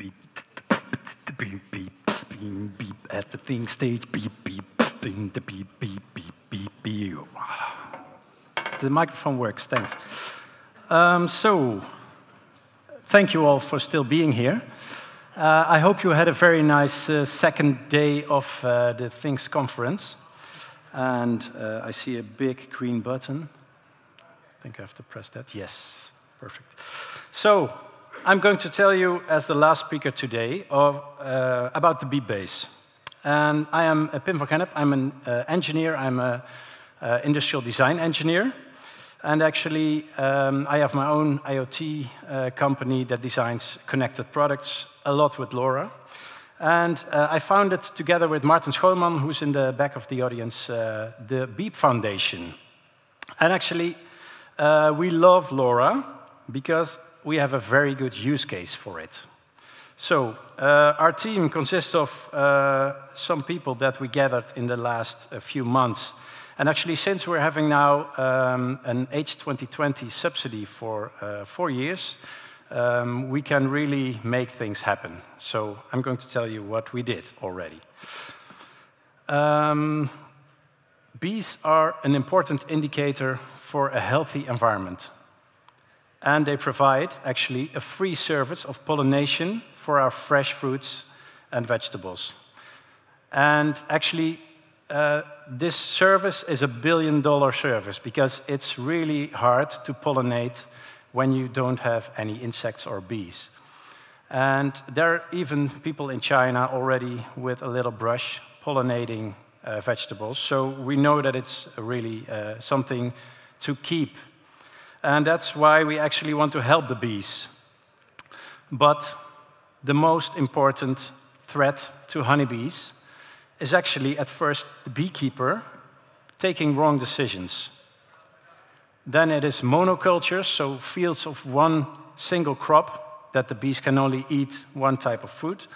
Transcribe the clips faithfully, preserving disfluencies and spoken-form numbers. beep, beep, beep, beep, beep at the thing stage, beep, beep, beep, beep, beep, beep, beep, beep. The microphone works, thanks. Um, so, thank you all for still being here. Uh, I hope you had a very nice uh, second day of uh, the Things conference. And uh, I see a big green button. I think I have to press that. Yes, perfect. So I'm going to tell you, as the last speaker today, of, uh, about the Beep Base. And I am Pim van Gennip. I'm an uh, engineer. I'm an uh, industrial design engineer. And actually, um, I have my own IoT uh, company that designs connected products, a lot with LoRa. And uh, I founded, together with Martin Schollman, who's in the back of the audience, uh, the Beep Foundation. And actually, uh, we love LoRa because we have a very good use case for it. So uh, our team consists of uh, some people that we gathered in the last uh, few months. And actually, since we're having now um, an H twenty twenty subsidy for uh, four years, Um, we can really make things happen. So I'm going to tell you what we did already. Um, bees are an important indicator for a healthy environment. And they provide, actually, a free service of pollination for our fresh fruits and vegetables. And actually, uh, this service is a billion dollar service, because it's really hard to pollinate when you don't have any insects or bees. And there are even people in China already with a little brush pollinating uh, vegetables. So we know that it's really uh, something to keep. And that's why we actually want to help the bees. But the most important threat to honeybees is actually, at first, the beekeeper taking wrong decisions. Then it is monocultures, so fields of one single crop that the bees can only eat one type of food.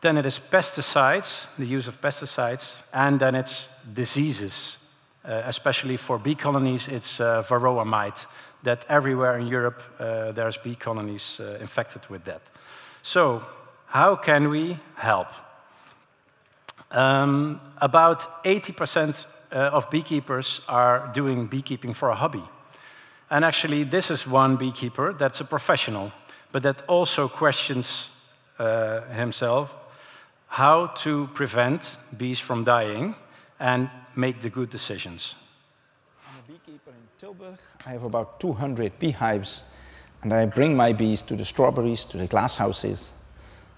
Then it is pesticides, the use of pesticides, and then it's diseases. Uh, especially for bee colonies, it's uh, Varroa mite, that everywhere in Europe uh, there's bee colonies uh, infected with that. So, how can we help? Um, about eighty percent Uh, of beekeepers are doing beekeeping for a hobby. And actually, this is one beekeeper that's a professional, but that also questions uh, himself how to prevent bees from dying and make the good decisions. I'm a beekeeper in Tilburg. I have about two hundred beehives, and I bring my bees to the strawberries, to the glass houses.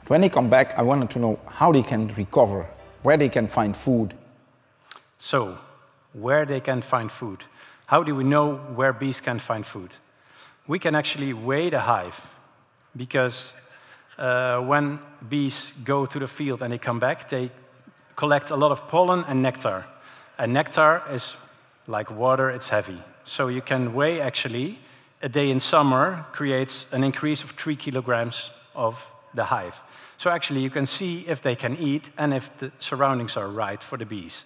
When they come back, I wanted to know how they can recover, where they can find food. So, where they can find food. How do we know where bees can find food? We can actually weigh the hive, because uh, when bees go to the field and they come back, they collect a lot of pollen and nectar. And nectar is like water, it's heavy. So you can weigh, actually, a day in summer creates an increase of three kilograms of the hive. So actually you can see if they can eat and if the surroundings are right for the bees.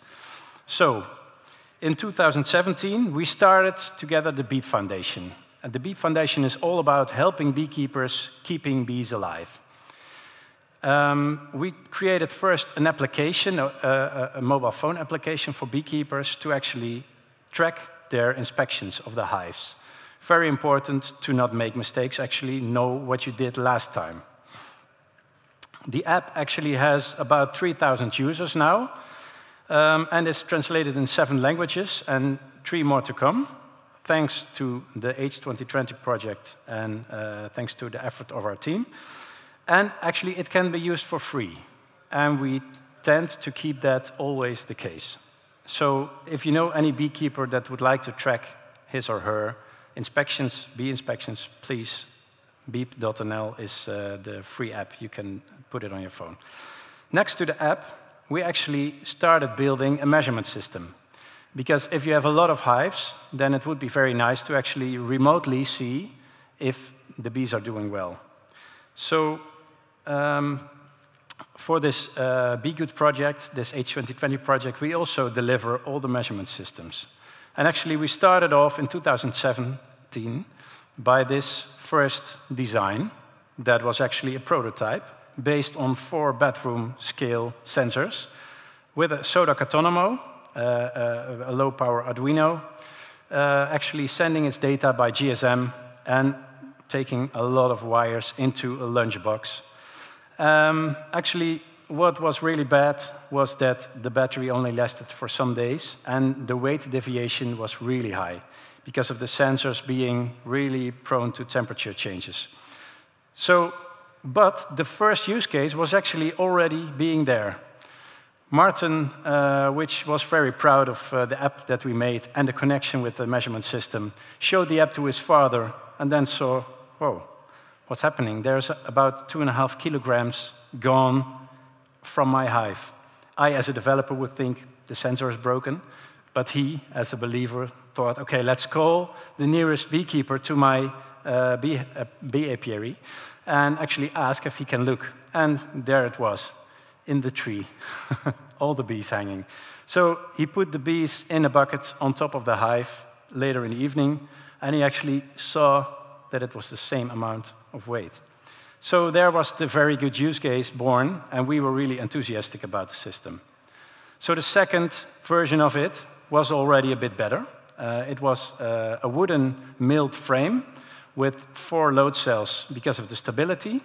So, in two thousand seventeen, we started together the Beep Foundation. And the Beep Foundation is all about helping beekeepers keeping bees alive. Um, we created first an application, a, a, a mobile phone application for beekeepers to actually track their inspections of the hives. Very important to not make mistakes, actually know what you did last time. The app actually has about three thousand users now. Um, and it's translated in seven languages, and three more to come, thanks to the H twenty twenty project and uh, thanks to the effort of our team. And actually, it can be used for free, and we tend to keep that always the case. So if you know any beekeeper that would like to track his or her inspections, bee inspections, please, beep dot N L is uh, the free app. You can put it on your phone. Next to the app, we actually started building a measurement system. Because if you have a lot of hives, then it would be very nice to actually remotely see if the bees are doing well. So um, for this uh, BeGood project, this H twenty twenty project, we also deliver all the measurement systems. And actually, we started off in two thousand seventeen by this first design that was actually a prototype based on four bathroom scale sensors with a SodaQ Autonomo, uh, a low power Arduino, uh, actually sending its data by G S M and taking a lot of wires into a lunchbox. Um, actually, what was really bad was that the battery only lasted for some days and the weight deviation was really high because of the sensors being really prone to temperature changes. So, but the first use case was actually already being there. Martin, uh, which was very proud of uh, the app that we made and the connection with the measurement system, showed the app to his father and then saw, whoa, what's happening? There's about two and a half kilograms gone from my hive. I, as a developer, would think the sensor is broken, but he, as a believer, thought, okay, let's call the nearest beekeeper to my uh, bee, uh, bee apiary and actually ask if he can look. And there it was, in the tree, all the bees hanging. So he put the bees in a bucket on top of the hive later in the evening, and he actually saw that it was the same amount of weight. So there was the very good use case born, and we were really enthusiastic about the system. So the second version of it was already a bit better. Uh, it was uh, a wooden milled frame with four load cells because of the stability,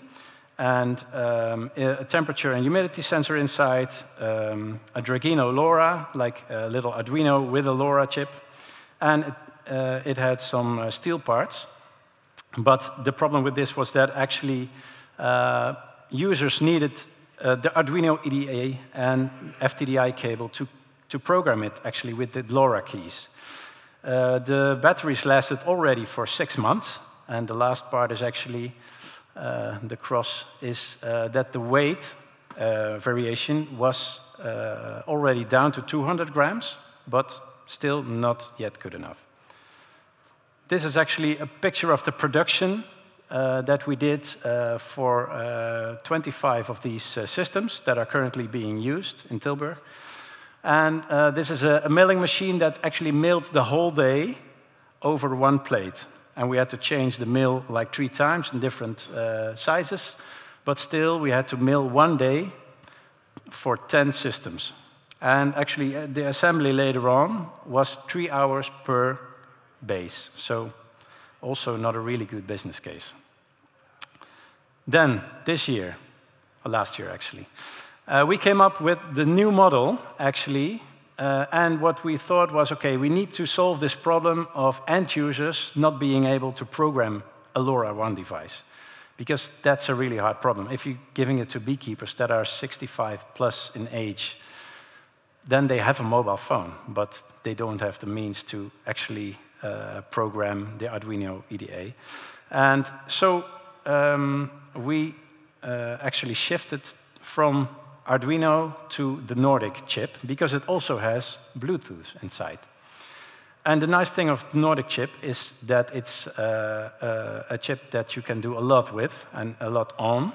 and um, a temperature and humidity sensor inside, um, a Dragino LoRa, like a little Arduino with a LoRa chip, and it, uh, it had some uh, steel parts. But the problem with this was that actually uh, users needed uh, the Arduino I D E and F T D I cable to, to program it actually with the LoRa keys. Uh, the batteries lasted already for six months, and the last part is actually, uh, the cross is uh, that the weight uh, variation was uh, already down to two hundred grams, but still not yet good enough. This is actually a picture of the production uh, that we did uh, for uh, twenty-five of these uh, systems that are currently being used in Tilburg. And uh, this is a, a milling machine that actually milled the whole day over one plate. And we had to change the mill like three times in different uh, sizes. But still, we had to mill one day for ten systems. And actually, uh, the assembly later on was three hours per base. So also not a really good business case. Then this year, or last year actually, uh, we came up with the new model actually, uh, and what we thought was, okay, we need to solve this problem of end users not being able to program a LoRaWAN device, because that's a really hard problem. If you're giving it to beekeepers that are sixty-five plus in age, then they have a mobile phone, but they don't have the means to actually Uh, program the Arduino I D E. And so um, we uh, actually shifted from Arduino to the Nordic chip because it also has Bluetooth inside. And the nice thing of the Nordic chip is that it's uh, uh, a chip that you can do a lot with and a lot on,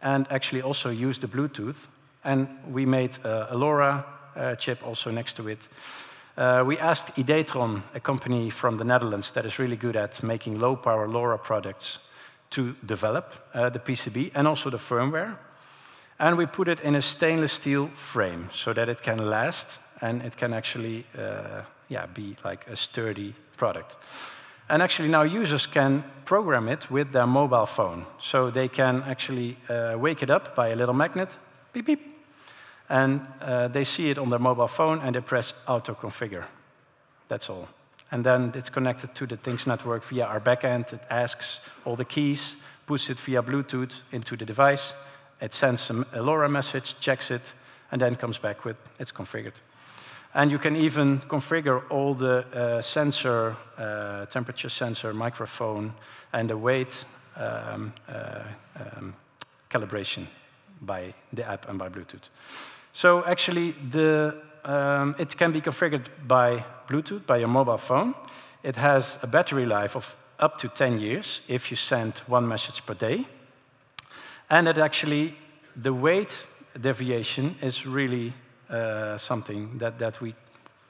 and actually also use the Bluetooth. And we made uh, a LoRa uh, chip also next to it. Uh, we asked Edetron, a company from the Netherlands that is really good at making low-power LoRa products, to develop uh, the P C B and also the firmware. And we put it in a stainless steel frame so that it can last and it can actually uh, yeah, be like a sturdy product. And actually now users can program it with their mobile phone. So they can actually uh, wake it up by a little magnet, beep, beep. And uh, they see it on their mobile phone, and they press auto-configure. That's all. And then it's connected to the Things Network via our backend. It asks all the keys, puts it via Bluetooth into the device. It sends a LoRa message, checks it, and then comes back with it's configured. And you can even configure all the uh, sensor, uh, temperature sensor, microphone, and the weight um, uh, um, calibration by the app and by Bluetooth. So actually, the, um, it can be configured by Bluetooth, by your mobile phone. It has a battery life of up to ten years if you send one message per day. And it actually, the weight deviation is really uh, something that, that we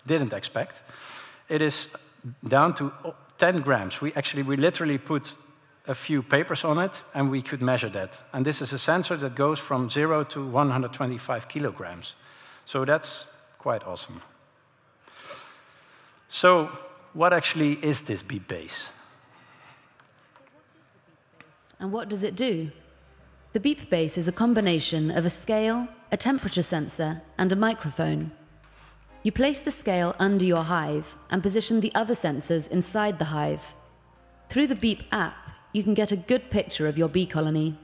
didn't expect. It is down to ten grams. We actually, we literally put a few papers on it, and we could measure that. And this is a sensor that goes from zero to one hundred twenty-five kilograms. So that's quite awesome. So what actually is this Beep Base? And what does it do? The Beep Base is a combination of a scale, a temperature sensor, and a microphone. You place the scale under your hive and position the other sensors inside the hive. Through the Beep app, you can get a good picture of your bee colony.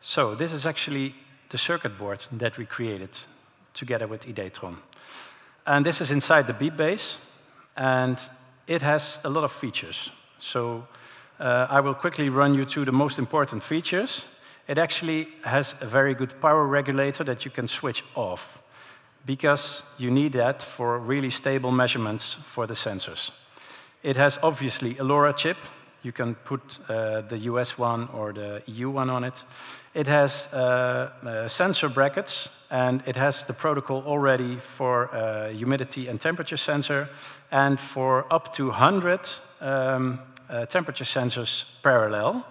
So this is actually the circuit board that we created together with Edetron. And this is inside the Beep Base, and it has a lot of features. So uh, I will quickly run you through the most important features. It actually has a very good power regulator that you can switch off, because you need that for really stable measurements for the sensors. It has obviously a LoRa chip. You can put uh, the U S one or the E U one on it. It has uh, uh, sensor brackets, and it has the protocol already for uh, humidity and temperature sensor, and for up to one hundred um, uh, temperature sensors parallel.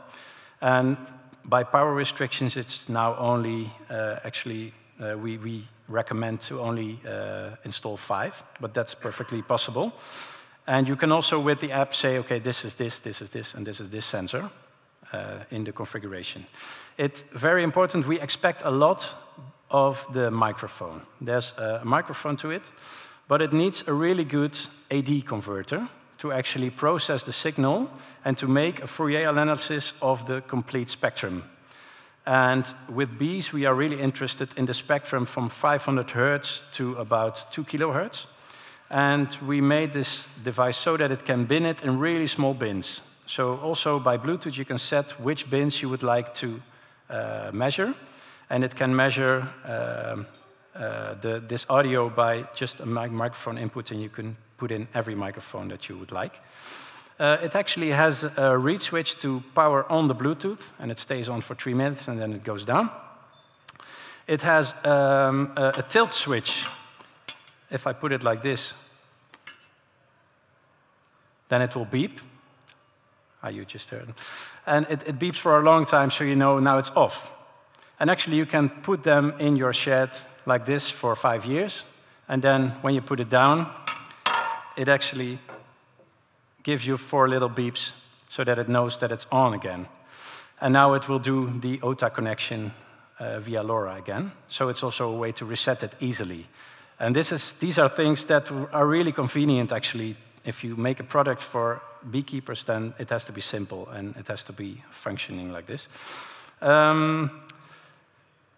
And by power restrictions, it's now only uh, actually uh, we, we recommend to only uh, install five, but that's perfectly possible. And you can also, with the app, say, OK, this is this, this is this, and this is this sensor uh, in the configuration. It's very important. We expect a lot of the microphone. There's a microphone to it, but it needs a really good A D converter to actually process the signal and to make a Fourier analysis of the complete spectrum. And with bees, we are really interested in the spectrum from five hundred hertz to about two kilohertz. And we made this device so that it can bin it in really small bins. So also by Bluetooth, you can set which bins you would like to uh, measure. And it can measure uh, uh, the, this audio by just a mic microphone input, and you can put in every microphone that you would like. Uh, it actually has a read switch to power on the Bluetooth, and it stays on for three minutes, and then it goes down. It has um, a, a tilt switch. If I put it like this, then it will beep. Ah, you just heard. And it, it beeps for a long time, so you know now it's off. And actually, you can put them in your shed like this for five years. And then when you put it down, it actually gives you four little beeps so that it knows that it's on again. And now it will do the O T A connection uh, via LoRa again. So it's also a way to reset it easily. And this is, these are things that are really convenient, actually. If you make a product for beekeepers, then it has to be simple, and it has to be functioning like this. Um,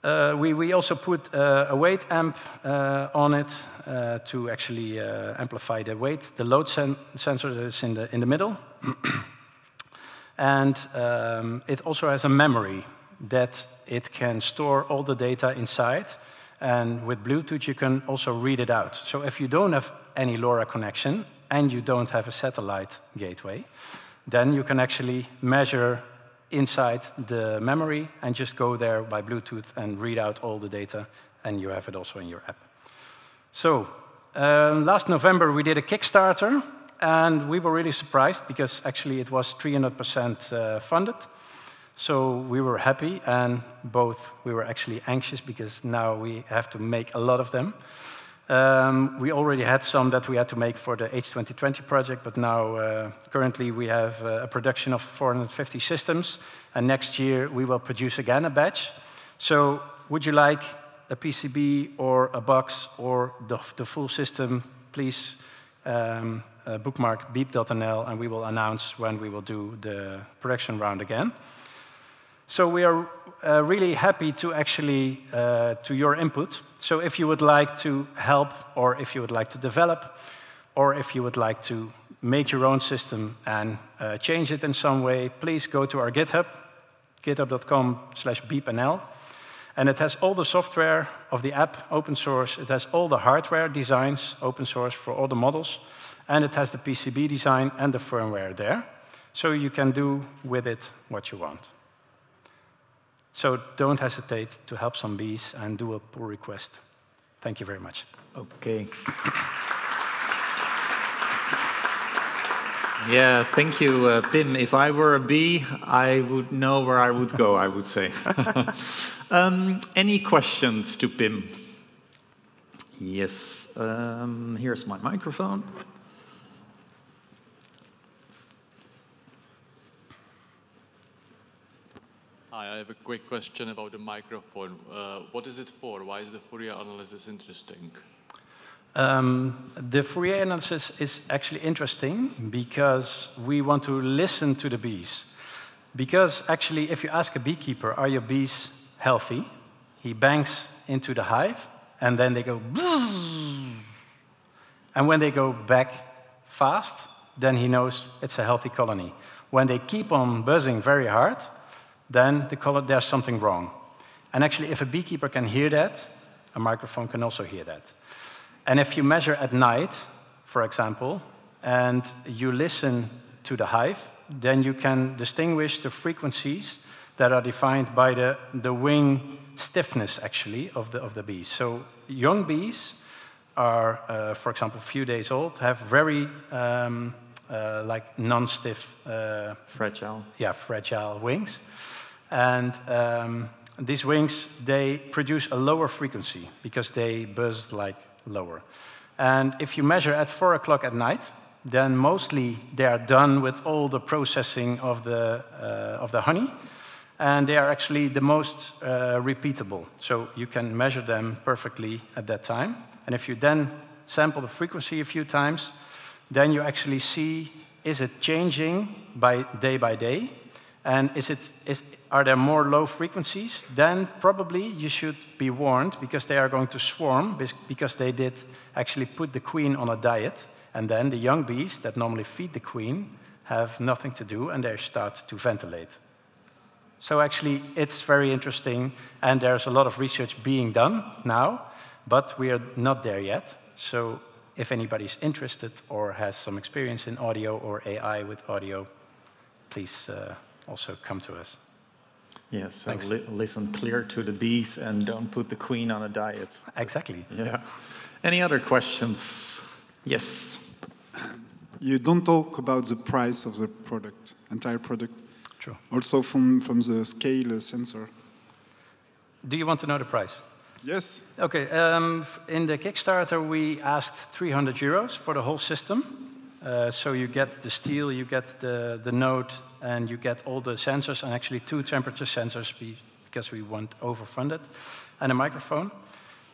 uh, we, we also put uh, a weight amp uh, on it uh, to actually uh, amplify the weight, the load sen sensor that is in the, in the middle. And um, it also has a memory that it can store all the data inside. And with Bluetooth, you can also read it out. So if you don't have any LoRa connection and you don't have a satellite gateway, then you can actually measure inside the memory and just go there by Bluetooth and read out all the data, and you have it also in your app. So um, last November, we did a Kickstarter, and we were really surprised because actually it was three hundred percent uh, funded. So we were happy, and both we were actually anxious because now we have to make a lot of them. Um, we already had some that we had to make for the H twenty twenty project, but now uh, currently we have uh, a production of four hundred fifty systems, and next year we will produce again a batch. So would you like a P C B or a box or the, the full system? Please um, uh, bookmark beep dot N L, and we will announce when we will do the production round again. So we are uh, really happy to actually, uh, to your input. So if you would like to help, or if you would like to develop, or if you would like to make your own system and uh, change it in some way, please go to our GitHub, github dot com slash beep N L. And it has all the software of the app, open source. It has all the hardware designs, open source for all the models. And it has the P C B design and the firmware there. So you can do with it what you want. So don't hesitate to help some bees and do a pull request. Thank you very much. Okay. Yeah, thank you, uh, Pim. If I were a bee, I would know where I would go, I would say. um, any questions to Pim? Yes, um, here's my microphone. Hi, I have a quick question about the microphone. Uh, what is it for? Why is the Fourier analysis interesting? Um, the Fourier analysis is actually interesting because we want to listen to the bees. Because actually, if you ask a beekeeper, are your bees healthy? He bangs into the hive, and then they go bzzz. And when they go back fast, then he knows it's a healthy colony. When they keep on buzzing very hard, then the color, there's something wrong. And actually, if a beekeeper can hear that, a microphone can also hear that. And if you measure at night, for example, and you listen to the hive, then you can distinguish the frequencies that are defined by the, the wing stiffness, actually, of the, of the bees. So young bees are, uh, for example, a few days old, have very um, uh, like non-stiff... Uh, fragile. Yeah, fragile wings. And um, these wings, they produce a lower frequency because they buzz like... lower. And if you measure at four o'clock at night, then mostly they are done with all the processing of the, uh, of the honey, and they are actually the most uh, repeatable. So you can measure them perfectly at that time. And if you then sample the frequency a few times, then you actually see, is it changing by day by day? And is it, is, are there more low frequencies? Then probably you should be warned because they are going to swarm because they did actually put the queen on a diet. And then the young bees that normally feed the queen have nothing to do and they start to ventilate. So actually, it's very interesting. And there's a lot of research being done now, but we are not there yet. So if anybody's interested or has some experience in audio or A I with audio, please uh, also come to us. Yeah, so li listen clear to the bees and don't put the queen on a diet. Exactly. Yeah. Any other questions? Yes. You don't talk about the price of the product, entire product. True. Also from, from the scale sensor. Do you want to know the price? Yes. Okay. Um, in the Kickstarter, we asked three hundred euros for the whole system. Uh, so you get the steel, you get the, the node, and you get all the sensors, and actually two temperature sensors because we want overfunded, and a microphone.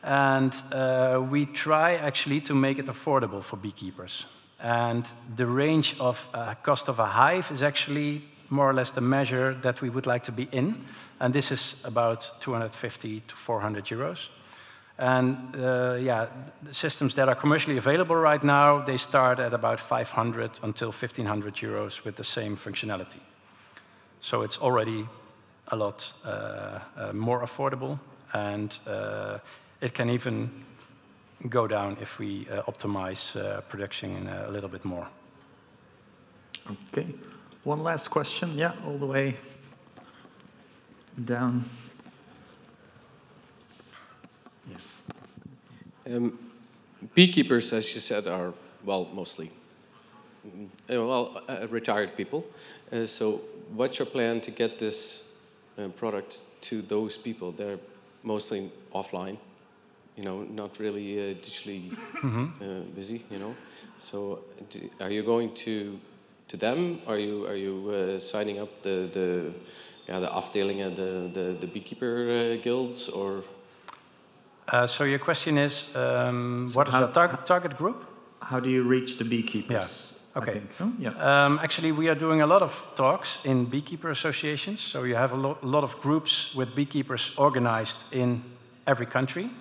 And uh, we try actually to make it affordable for beekeepers. And the range of uh, cost of a hive is actually more or less the measure that we would like to be in. And this is about two hundred fifty to four hundred euros. And uh, yeah, the systems that are commercially available right now, they start at about five hundred until fifteen hundred euros with the same functionality. So it's already a lot uh, uh, more affordable, and uh, it can even go down if we uh, optimize uh, production a little bit more. Okay, one last question. Yeah, all the way down. Yes. Um, beekeepers, as you said, are, well, mostly, well, uh, retired people. Uh, so what's your plan to get this uh, product to those people? They're mostly offline, you know, not really uh, digitally mm-hmm. uh, busy, you know. So do, are you going to to them? Are you are you uh, signing up the the yeah, the afdelingen, the the the beekeeper uh, guilds, or? Uh, so your question is, um, so what is the tar target group? How do you reach the beekeepers? Yeah. Okay. Oh, yeah. Um, actually, we are doing a lot of talks in beekeeper associations. So you have a lo lot of groups with beekeepers organized in every country.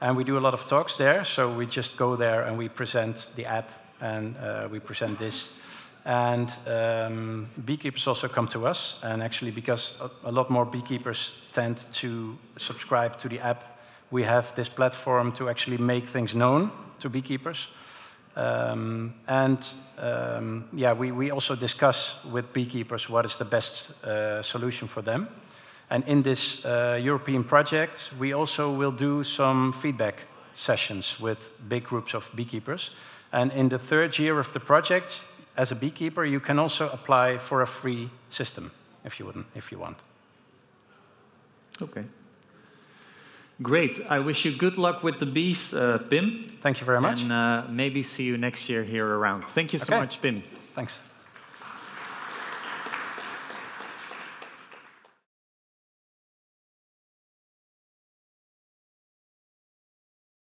And we do a lot of talks there. So we just go there and we present the app and uh, we present this. And um, beekeepers also come to us. And actually, because a, a lot more beekeepers tend to subscribe to the app, we have this platform to actually make things known to beekeepers. Um, and um, yeah, we, we also discuss with beekeepers what is the best uh, solution for them. And in this uh, European project, we also will do some feedback sessions with big groups of beekeepers. And in the third year of the project, as a beekeeper, you can also apply for a free system if you wouldn't, if you want. Okay. Great. I wish you good luck with the bees, uh, Pim. Thank you very much. And uh, maybe see you next year here around. Thank you so okay. much, Pim. Thanks.